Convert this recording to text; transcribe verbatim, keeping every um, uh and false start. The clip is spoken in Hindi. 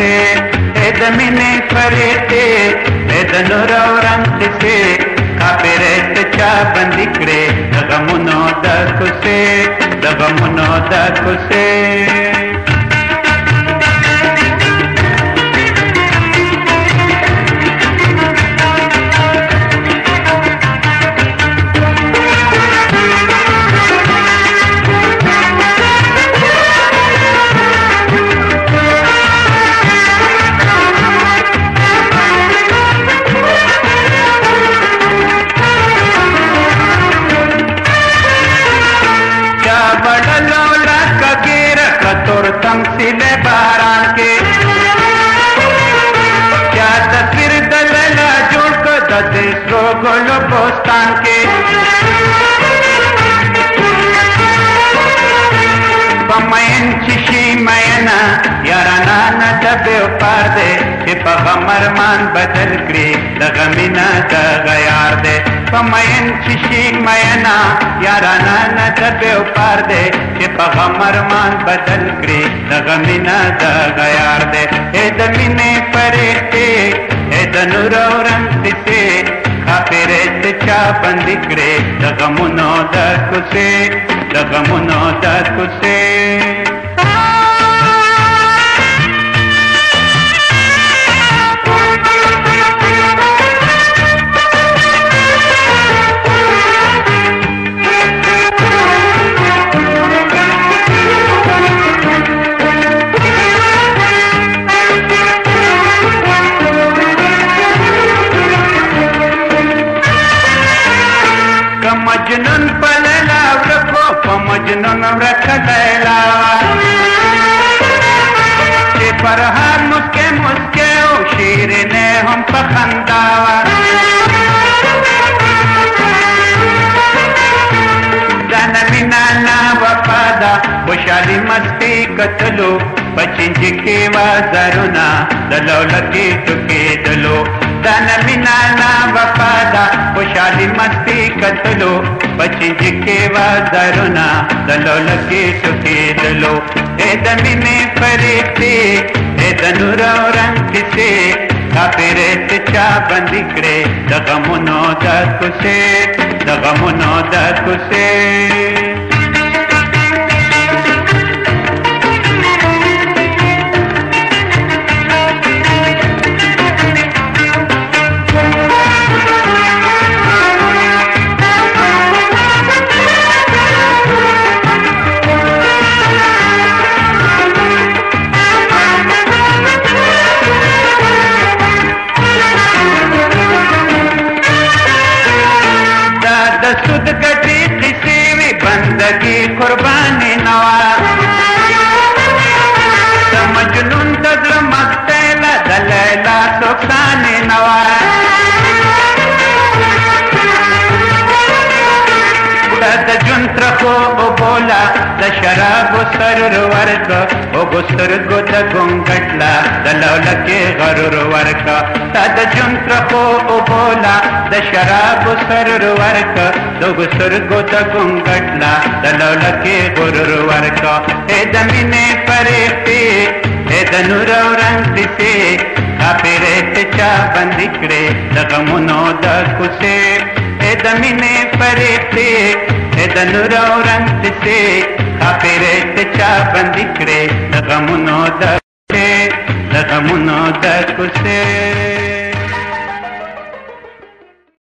ರಂತಿಸೆ ಎದಮಿನೆ ಪರೇತೆ ಎದನುರವರಂತಿಸೆ ಕಾಪೆರೆತೆ ಚಾ ಬಂದಿಕ್ರೆ ದಗಮುನೋದ ಕುಸೆ ದಗಮುನೋದ ಕುಸೆ मान बदल क्री दगमिना दगयार दे पमयन शिशी मयना यारा नाना दबे उपार दे के पगमर मान बदल क्री दगमिना दगयार दे ए दमिने परे ते ए दनुरवरम तिते खापेरे ते चा बंदिक्रे दगमुनो दकुसे दगमुनो दकुसे कतलो पचिंज के वाजरुना दलौलती चुके दलो दान बिना ना वफादा खुशाली मस्ती कतलो पचिंज के वाजरुना दलौलती चुके दलो ए दमिने फरेते ए दनुरा रंग से कापेरे ते चा बंदिक्रे दगमुनो दकुसे दगमुनो दकुसे गुस्तर गोद घुंघटला दलौला के गरुर वर्क तद जंत्र को बोला द शराब सरुर वर्क दो गुस्तर गोद घुंघटला दलौला के गुरुर वर्क ए दमिने परे पे ए दनुर रंग से कापेरे ते चा बंदिक्रे दगमुनो द कुसे ए दमिने परे पे ए दनुर रंग से कापेरे ते चा बंदिक्रे दगमुनो दकुसे दगमुनो दकुसे।